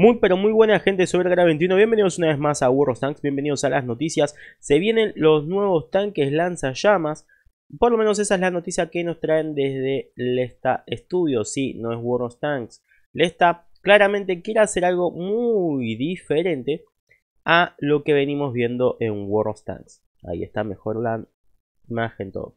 Muy pero muy buena gente, soy Vergara21, bienvenidos una vez más a World of Tanks, bienvenidos a las noticias. Se vienen los nuevos tanques lanzallamas, por lo menos esa es la noticia que nos traen desde Lesta Studio. Sí, no es World of Tanks, Lesta claramente quiere hacer algo muy diferente a lo que venimos viendo en World of Tanks. Ahí está mejor la imagen, todo.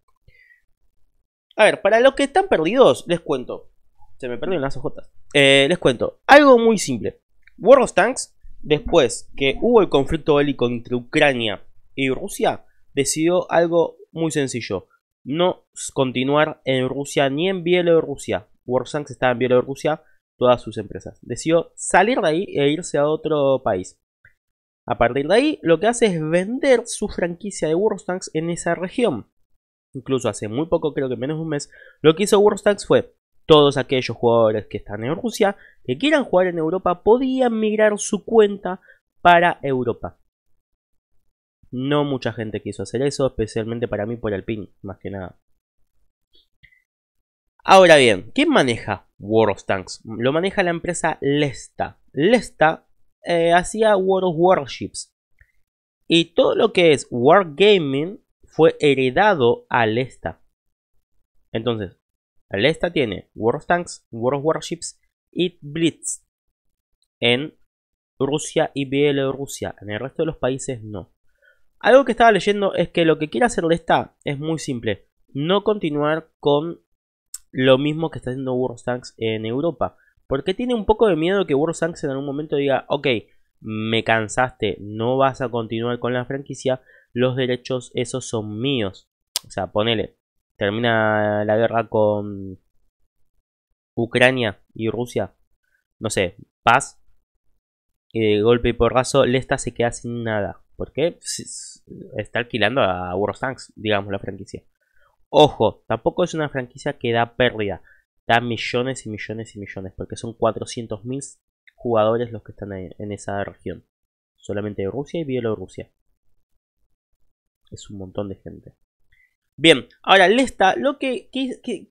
A ver, para los que están perdidos, les cuento. Se me perdieron las hojotas. Les cuento, algo muy simple. World of Tanks, después que hubo el conflicto bélico entre Ucrania y Rusia, decidió algo muy sencillo: no continuar en Rusia ni en Bielorrusia. World of Tanks estaba en Bielorrusia, todas sus empresas. Decidió salir de ahí e irse a otro país. A partir de ahí, lo que hace es vender su franquicia de World of Tanks en esa región. Incluso hace muy poco, creo que menos de un mes, lo que hizo World of Tanks fue: todos aquellos jugadores que están en Rusia, que quieran jugar en Europa, podían migrar su cuenta para Europa. No mucha gente quiso hacer eso, especialmente para mí por el ping, más que nada. Ahora bien, ¿quién maneja World of Tanks? Lo maneja la empresa Lesta. Lesta hacía World of Warships. Y todo lo que es Wargaming fue heredado a Lesta. Entonces, Lesta tiene World of Tanks, World of Warships y Blitz en Rusia y Bielorrusia. En el resto de los países no. Algo que estaba leyendo es que lo que quiere hacer Lesta es muy simple: no continuar con lo mismo que está haciendo World of Tanks en Europa. Porque tiene un poco de miedo que World of Tanks en algún momento diga: ok, me cansaste, no vas a continuar con la franquicia, los derechos esos son míos. O sea, ponele, termina la guerra con Ucrania y Rusia, no sé, paz, golpe y porrazo, Lesta se queda sin nada. Porque está alquilando a World of Tanks, digamos, la franquicia. Ojo, tampoco es una franquicia que da pérdida, da millones y millones y millones, porque son 400.000 jugadores los que están en esa región, solamente Rusia y Bielorrusia. Es un montón de gente. Bien, ahora Lesta lo que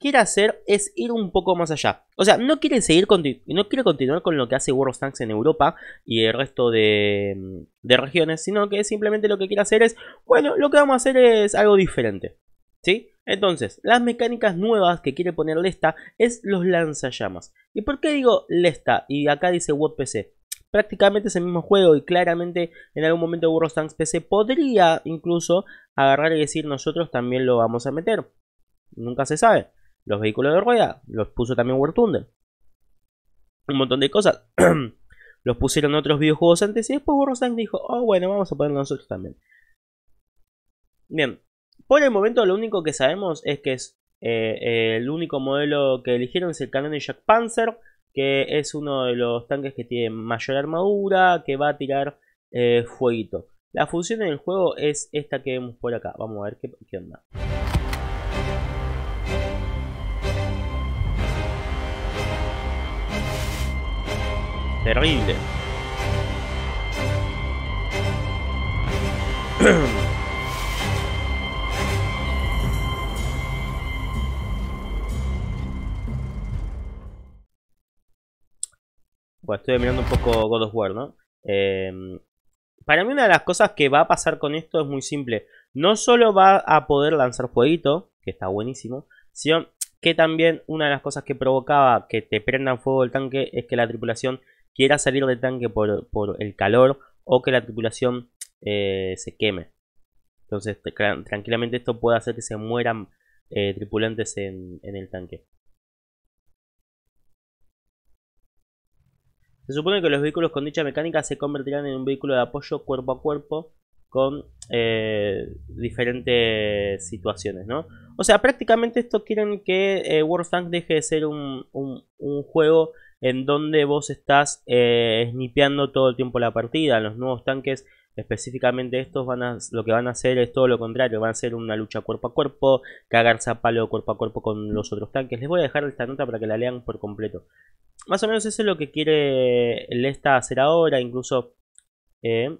quiere hacer es ir un poco más allá. O sea, no quiere seguir, no quiere continuar con lo que hace World of Tanks en Europa y el resto de regiones, sino que simplemente lo que quiere hacer es, bueno, lo que vamos a hacer es algo diferente, ¿sí? Entonces, las mecánicas nuevas que quiere poner Lesta es los lanzallamas. ¿Y por qué digo Lesta? Y acá dice WordPC. Prácticamente es el mismo juego y claramente en algún momento World of Tanks PC podría incluso agarrar y decir: nosotros también lo vamos a meter. Nunca se sabe. Los vehículos de rueda los puso también War Thunder. Un montón de cosas. Los pusieron otros videojuegos antes y después World of Tanks dijo: oh, bueno, vamos a ponerlo nosotros también. Bien. Por el momento lo único que sabemos es que es el único modelo que eligieron es el Canon Jack Panzer, que es uno de los tanques que tiene mayor armadura, que va a tirar fueguito. La función del juego es esta que vemos por acá. Vamos a ver qué onda. Terrible. Bueno, estoy mirando un poco God of War, ¿no? Para mí una de las cosas que va a pasar con esto es muy simple. No solo va a poder lanzar fueguito, que está buenísimo, sino que también una de las cosas que provocaba que te prendan fuego el tanque es que la tripulación quiera salir del tanque por el calor, o que la tripulación se queme. Entonces tranquilamente esto puede hacer que se mueran tripulantes en el tanque. Se supone que los vehículos con dicha mecánica se convertirán en un vehículo de apoyo cuerpo a cuerpo con diferentes situaciones, ¿no? O sea, prácticamente esto quieren que World of Tanks deje de ser un juego en donde vos estás snipeando todo el tiempo la partida. Los nuevos tanques, específicamente estos, lo que van a hacer es todo lo contrario. Van a hacer una lucha cuerpo a cuerpo, cagarse a palo cuerpo a cuerpo con los otros tanques. Les voy a dejar esta nota para que la lean por completo. Más o menos eso es lo que quiere Lesta hacer ahora. Incluso el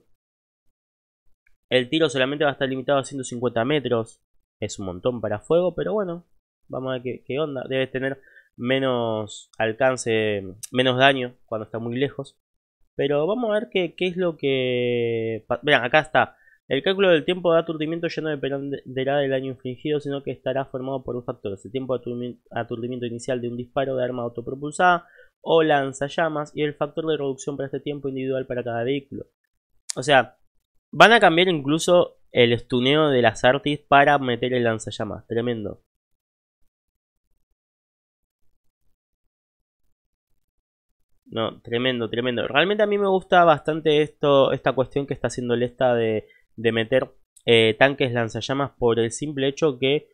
tiro solamente va a estar limitado a 150 metros. Es un montón para fuego, pero bueno, vamos a ver qué onda. Debe tener menos alcance, menos daño cuando está muy lejos. Pero vamos a ver qué es lo que... Vean, acá está. El cálculo del tiempo de aturdimiento ya no dependerá del daño infligido, sino que estará formado por dos factores. El tiempo de aturdimiento inicial de un disparo de arma autopropulsada o lanzallamas y el factor de reducción para este tiempo individual para cada vehículo. O sea, van a cambiar incluso el stuneo de las artis para meter el lanzallamas. Tremendo. No, tremendo, tremendo. Realmente a mí me gusta bastante esta cuestión que está haciendo Lesta de meter tanques lanzallamas por el simple hecho que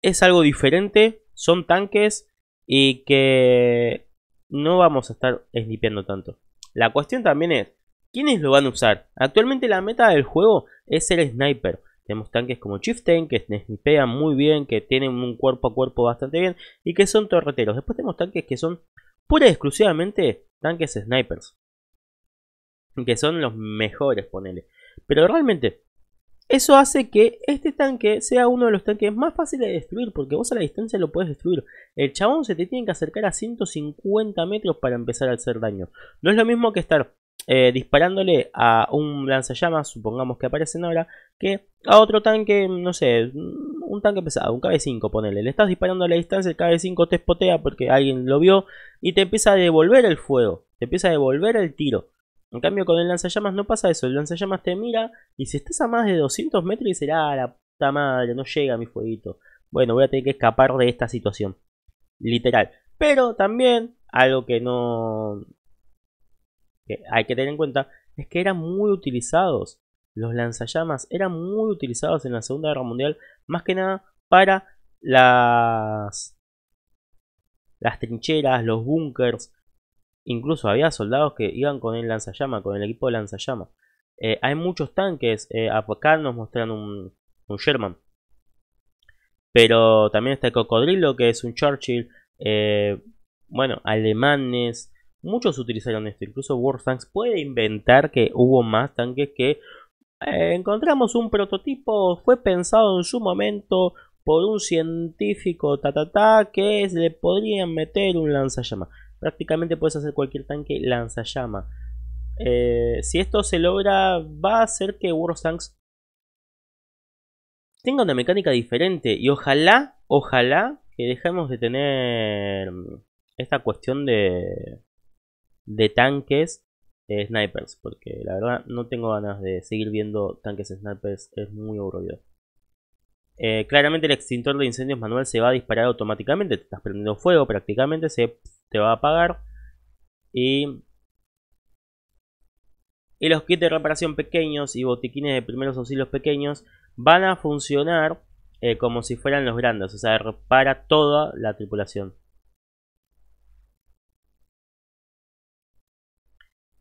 es algo diferente, son tanques y que no vamos a estar snipeando tanto. La cuestión también es, ¿quiénes lo van a usar? Actualmente la meta del juego es el sniper. Tenemos tanques como Chieftain, que snipean muy bien, que tienen un cuerpo a cuerpo bastante bien y que son torreteros. Después tenemos tanques que son pura y exclusivamente tanques snipers, que son los mejores, ponele. Pero realmente, eso hace que este tanque sea uno de los tanques más fáciles de destruir, porque vos a la distancia lo podés destruir. El chabón se te tiene que acercar a 150 metros para empezar a hacer daño. No es lo mismo que estar disparándole a un lanzallamas, supongamos que aparecen ahora, que a otro tanque, no sé, un tanque pesado, un KV-5, ponele. Le estás disparando a la distancia, el KV-5 te espotea porque alguien lo vio y te empieza a devolver el fuego, te empieza a devolver el tiro. En cambio con el lanzallamas no pasa eso, el lanzallamas te mira y si estás a más de 200 metros y será la puta madre, no llega mi fueguito. Bueno, voy a tener que escapar de esta situación, literal. Pero también, algo que no... que hay que tener en cuenta, es que eran muy utilizados, los lanzallamas eran muy utilizados en la Segunda Guerra Mundial, más que nada para las trincheras, los búnkers. Incluso había soldados que iban con el lanzallama, con el equipo de lanzallama. Hay muchos tanques. Acá nos muestran un Sherman. Pero también está el cocodrilo, que es un Churchill. Bueno, alemanes. Muchos utilizaron esto. Incluso War Thunder puede inventar que hubo más tanques que... encontramos un prototipo. Fue pensado en su momento por un científico que le podrían meter un lanzallama. Prácticamente puedes hacer cualquier tanque lanzallama. Si esto se logra, va a hacer que World of Tanks tenga una mecánica diferente. Y ojalá, ojalá que dejemos de tener esta cuestión de tanques snipers. Porque la verdad no tengo ganas de seguir viendo tanques snipers. Es muy aburrido. Claramente el extintor de incendios manual se va a disparar automáticamente. Te estás prendiendo fuego prácticamente. Te va a apagar. Y los kits de reparación pequeños y botiquines de primeros auxilios pequeños van a funcionar como si fueran los grandes. O sea, repara toda la tripulación.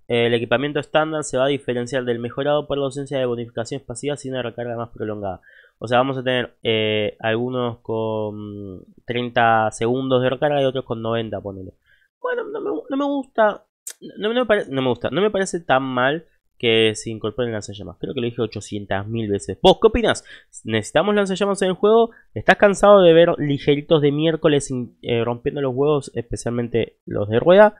El equipamiento estándar se va a diferenciar del mejorado por la ausencia de bonificaciones pasivas y una recarga más prolongada. O sea, vamos a tener algunos con 30 segundos de recarga y otros con 90, ponele. Bueno, no me parece tan mal que se incorporen lanzallamas. Creo que lo dije 800.000 veces. ¿Vos qué opinás? ¿Necesitamos lanzallamas en el juego? ¿Estás cansado de ver ligeritos de miércoles rompiendo los huevos, especialmente los de rueda?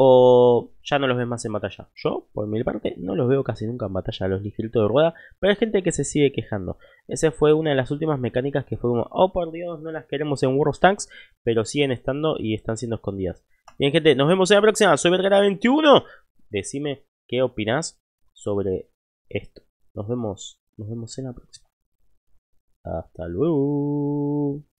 ¿O ya no los ves más en batalla? Yo, por mi parte, no los veo casi nunca en batalla, los ligeritos de rueda. Pero hay gente que se sigue quejando. Esa fue una de las últimas mecánicas que fue como... oh, por Dios, no las queremos en World of Tanks. Pero siguen estando y están siendo escondidas. Bien, gente, nos vemos en la próxima. Soy Vergara21. Decime qué opinás sobre esto. Nos vemos en la próxima. Hasta luego.